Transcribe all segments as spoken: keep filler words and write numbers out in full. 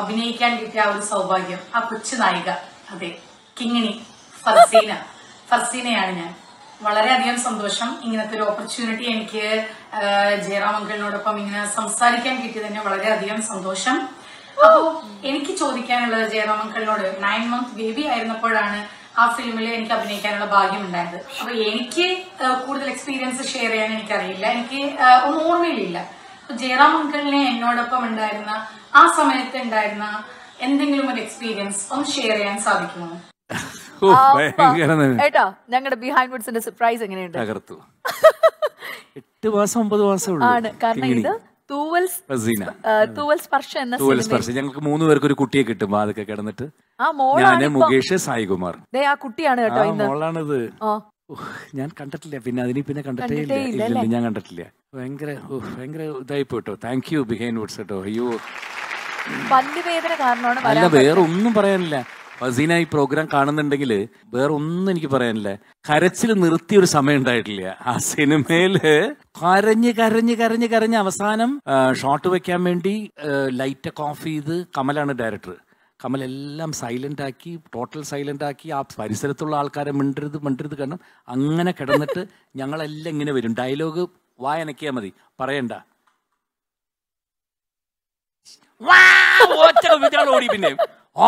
അഭിനയിക്കാൻ കിട്ടിയ ഒരു സൗഭാഗ്യം, ആ കൊച്ചു നായിക, അതെ കിങ്ങിണി ഫർസീന, ഫർസീനയാണ് ഞാൻ. വളരെയധികം സന്തോഷം. ഇങ്ങനത്തെ ഒരു ഓപ്പർച്യൂണിറ്റി എനിക്ക് ജയറാം അങ്കിളിനോടൊപ്പം ഇങ്ങനെ സംസാരിക്കാൻ കിട്ടിയതിന് വളരെയധികം സന്തോഷം. അപ്പോ എനിക്ക് ചോദിക്കാനുള്ളത് ജയറാം അങ്കിളിനോട്, നയൻ മന്ത് ബേബി ആയിരുന്നപ്പോഴാണ് ആ ഫിലിമിൽ എനിക്ക് അഭിനയിക്കാനുള്ള ഭാഗ്യം ഉണ്ടായത്. അപ്പൊ എനിക്ക് കൂടുതൽ എക്സ്പീരിയൻസ് ഷെയർ ചെയ്യാൻ എനിക്കറിയില്ല, എനിക്ക് ഓർമ്മയിലില്ല. ജയറാം അങ്കിളിനെ എന്നോടൊപ്പം ഉണ്ടായിരുന്ന ആ സമയത്ത് ഉണ്ടായിരുന്ന എന്തെങ്കിലും ഒരു എക്സ്പീരിയൻസ് ഒന്ന് ഷെയർ ചെയ്യാൻ സാധിക്കുമോ? ഏട്ടാ, ഞങ്ങളുടെ ബിഹൈൻഡ് വുഡ്സിന്റെ സർപ്രൈസ് എങ്ങനെയുണ്ട്? എട്ട് മാസം ഒമ്പത് മാസം ആണ്. കാരണം ഇത് ഞങ്ങൾക്ക് മൂന്ന് പേർക്ക് ഒരു കുട്ടിയെ കിട്ടും. അതൊക്കെ കിടന്നിട്ട് ഞാന്, മുകേഷ്, സായികുമാർ, ആ കുട്ടിയാണ് കേട്ടോ മോളാണിത്. ഞാൻ കണ്ടിട്ടില്ല, പിന്നെ അതിനെ പിന്നെ കണ്ടിട്ടേ ഇല്ല, ഞാൻ കണ്ടിട്ടില്ല. ഭയങ്കര ഭയങ്കര ഇതായി പോയിട്ടോ. താങ്ക് യു ബിഹൈൻഡ് വുഡ്സ് കേട്ടോ. അയ്യോ, അല്ല വേറെ ഒന്നും പറയാനില്ല. ഫസീന ഈ പ്രോഗ്രാം കാണുന്നുണ്ടെങ്കിൽ വേറെ ഒന്നും എനിക്ക് പറയാനില്ല. കരച്ചിൽ നിർത്തിയ ഒരു സമയം ഉണ്ടായിട്ടില്ല. ആ സിനിമയില് കരഞ്ഞ് കരഞ്ഞ് കരഞ്ഞ് കരഞ്ഞ് അവസാനം ഷോട്ട് വെക്കാൻ വേണ്ടി ലൈറ്റൊക്കെ ഓഫ് ചെയ്ത്, കമലാണ് ഡയറക്ടർ, കമൽ എല്ലാം സൈലന്റ് ആക്കി, ടോട്ടൽ സൈലന്റ് ആക്കി. ആ പരിസരത്തുള്ള ആൾക്കാരെ മിണ്ടരുത് മിണ്ടരുത് കാരണം അങ്ങനെ കിടന്നിട്ട് ഞങ്ങളെല്ലാം ഇങ്ങനെ വരും. ഡയലോഗ് വായനക്കിയാൽ മതി, പറയണ്ട. ഓടി പിന്നെ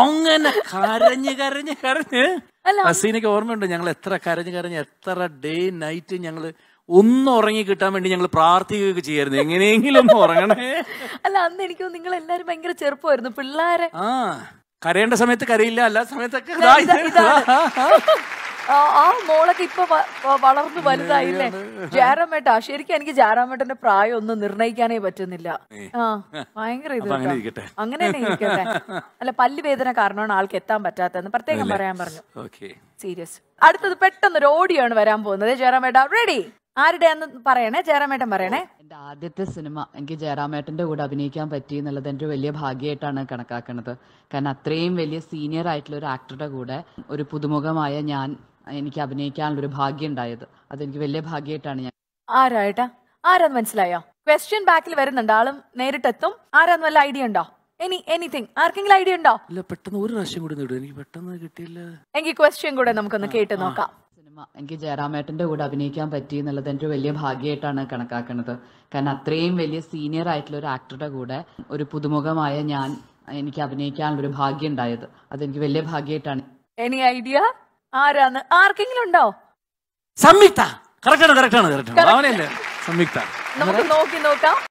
അങ്ങനെ കരഞ്ഞ് കരഞ്ഞ് കരഞ്ഞ് ഹസീനക്ക് ഓർമ്മയുണ്ട് ഞങ്ങൾ എത്ര കരഞ്ഞ് കരഞ്ഞ് എത്ര ഡേ നൈറ്റ് ഞങ്ങൾ ഒന്നും ഉറങ്ങി കിട്ടാൻ വേണ്ടി ഞങ്ങൾ പ്രാർത്ഥിക്കുകയൊക്കെ ചെയ്യായിരുന്നു, എങ്ങനെയെങ്കിലും ഒന്നും ഉറങ്ങണേ. അല്ല അന്ന് എനിക്ക് നിങ്ങൾ എല്ലാരും ഭയങ്കര ചെറുപ്പമായിരുന്നു, പിള്ളേരെ. ആ കരയേണ്ട സമയത്ത് കരയില്ല, അല്ലാത്ത സമയത്തൊക്കെ ആ മോളൊക്കെ ഇപ്പൊ വളർന്നു വലുതായില്ലേ ജയറാമേട്ടാ? ശരിക്കും എനിക്ക് ജയറാമേട്ടന്റെ പ്രായം ഒന്നും നിർണ്ണയിക്കാനേ പറ്റുന്നില്ല. ആ ഭയങ്കര ഇത് അങ്ങനെ തന്നെ ഇരിക്കട്ടെ. അല്ല, പല്ലുവേദന കാരണമാണ് ആൾക്ക് എത്താൻ പറ്റാത്തതെന്ന് പ്രത്യേകം പറയാൻ പറഞ്ഞു. സീരിയസ്. അടുത്തത് പെട്ടെന്നൊരു ഓഡിയോ ആണ് വരാൻ പോകുന്നത്. ജയറാമേട്ടാ റെഡി? ആരുടെയാന്ന് പറയണേ, ജയറാമേട്ടൻ പറയണേ. എന്റെ ആദ്യത്തെ സിനിമ എനിക്ക് ജയറാമേട്ടന്റെ കൂടെ അഭിനയിക്കാൻ പറ്റി എന്നുള്ളത് എൻ്റെ ഒരു വലിയ ഭാഗ്യമായിട്ടാണ് കണക്കാക്കുന്നത്. കാരണം അത്രയും വലിയ സീനിയർ ആയിട്ടുള്ള ഒരു ആക്ടറുടെ കൂടെ ഒരു പുതുമുഖമായ ഞാൻ, എനിക്ക് അഭിനയിക്കാനുള്ളൊരു ഭാഗ്യം ഉണ്ടായത്, അതെനിക്ക് വലിയ ഭാഗ്യമായിട്ടാണ് ഞാൻ. ആരായിട്ടാ? ആരാന്ന് മനസ്സിലായോ? ക്വസ്റ്റ്യൻ ബാക്കിൽ വരുന്നുണ്ട്, ആളും നേരിട്ടെത്തും. ആരാന്ന് വല്ല ഐഡിയ ഉണ്ടോ? എനി എനിത്തിങ് ആർക്കെങ്കിലും ഐഡിയ ഉണ്ടോ? ഇല്ല, പെട്ടെന്ന് ഒരു പ്രാവശ്യം കൂടി നേടും, എനിക്ക് പെട്ടെന്ന് കിട്ടിയില്ല. എങ്കിൽ ക്വസ്റ്റ്യൻ കൂടെ നമുക്കൊന്ന് കേട്ട് നോക്കാം. സിനിമ എനിക്ക് ജയറാമേട്ടന്റെ കൂടെ അഭിനയിക്കാൻ പറ്റി എന്നുള്ളത് എൻ്റെ വലിയ ഭാഗ്യമായിട്ടാണ് കണക്കാക്കുന്നത്. കാരണം അത്രയും വലിയ സീനിയർ ആയിട്ടുള്ള ഒരു ആക്ടറുടെ കൂടെ ഒരു പുതുമുഖമായ ഞാൻ, എനിക്ക് അഭിനയിക്കാനുള്ളൊരു ഭാഗ്യം ഉണ്ടായത്, അതെനിക്ക് വലിയ ഭാഗ്യമായിട്ടാണ്. എനി ഐഡിയ ആരാണ്? ആർക്കെങ്കിലും ഉണ്ടോ? സംയുക്ത. കറക്റ്റ് ആണ്, കറക്റ്റ് ആണ്, കറക്റ്റ് ആണ്. നമുക്ക് നോക്കി നോക്കാം.